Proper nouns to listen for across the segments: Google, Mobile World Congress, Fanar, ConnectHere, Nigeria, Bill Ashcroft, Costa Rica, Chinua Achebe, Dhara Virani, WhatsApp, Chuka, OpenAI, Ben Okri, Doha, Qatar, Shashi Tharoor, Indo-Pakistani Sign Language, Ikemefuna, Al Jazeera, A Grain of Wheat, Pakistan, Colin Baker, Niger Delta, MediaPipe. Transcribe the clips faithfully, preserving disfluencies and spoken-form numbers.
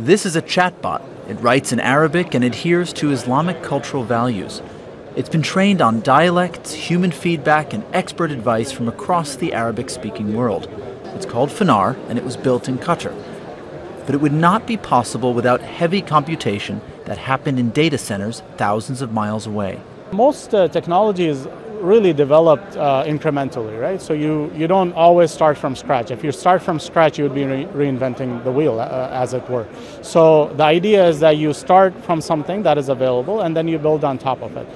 This is a chatbot. It writes in Arabic and adheres to Islamic cultural values. It's been trained on dialects, human feedback, and expert advice from across the Arabic-speaking world. It's called Fanar, and it was built in Qatar. But it would not be possible without heavy computation that happened in data centers thousands of miles away. Most uh, technology is really developed uh, incrementally, right? So you, you don't always start from scratch. If you start from scratch, you would be re reinventing the wheel, uh, as it were. So the idea is that you start from something that is available, and then you build on top of it.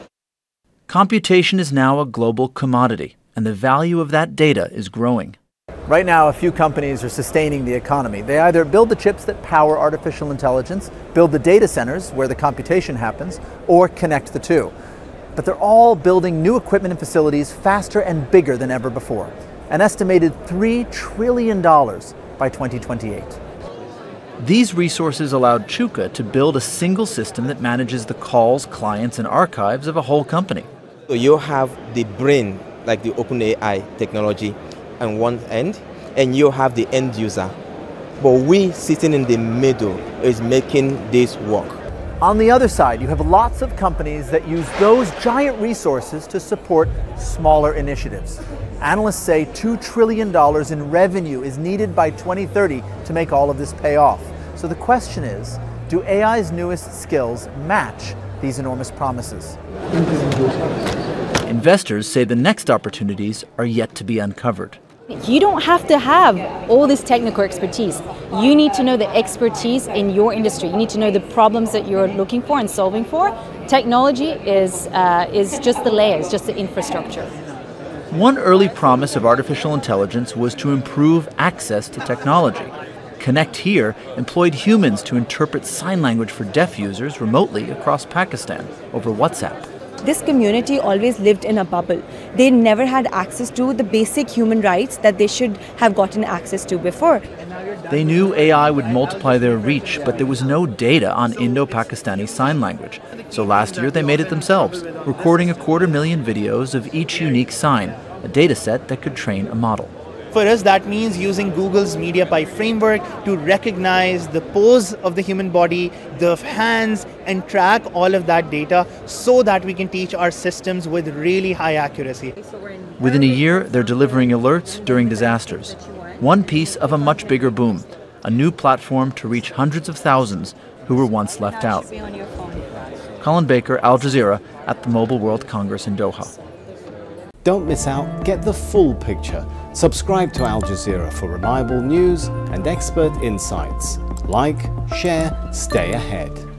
Computation is now a global commodity, and the value of that data is growing. Right now, a few companies are sustaining the economy. They either build the chips that power artificial intelligence, build the data centers where the computation happens, or connect the two. But they're all building new equipment and facilities faster and bigger than ever before. An estimated three trillion dollars by twenty twenty-eight. These resources allowed Chuka to build a single system that manages the calls, clients, and archives of a whole company. So you have the brain, like the OpenAI technology, on one end, and you have the end user. But we sitting in the middle is making this work. On the other side, you have lots of companies that use those giant resources to support smaller initiatives. Analysts say two trillion dollars in revenue is needed by twenty thirty to make all of this pay off. So the question is, do A I's newest skills match these enormous promises? Investors say the next opportunities are yet to be uncovered. You don't have to have all this technical expertise. You need to know the expertise in your industry. You need to know the problems that you're looking for and solving for. Technology is, uh, is just the layers, just the infrastructure. One early promise of artificial intelligence was to improve access to technology. ConnectHere employed humans to interpret sign language for deaf users remotely across Pakistan over WhatsApp. This community always lived in a bubble. They never had access to the basic human rights that they should have gotten access to before. They knew A I would multiply their reach, but there was no data on Indo-Pakistani Sign Language. So last year they made it themselves, recording a quarter million videos of each unique sign, a data set that could train a model. For us, that means using Google's MediaPipe framework to recognize the pose of the human body, the hands, and track all of that data so that we can teach our systems with really high accuracy. Within a year, they're delivering alerts during disasters. One piece of a much bigger boom, a new platform to reach hundreds of thousands who were once left out. Colin Baker, Al Jazeera, at the Mobile World Congress in Doha. Don't miss out, get the full picture. Subscribe to Al Jazeera for reliable news and expert insights. Like, share, stay ahead.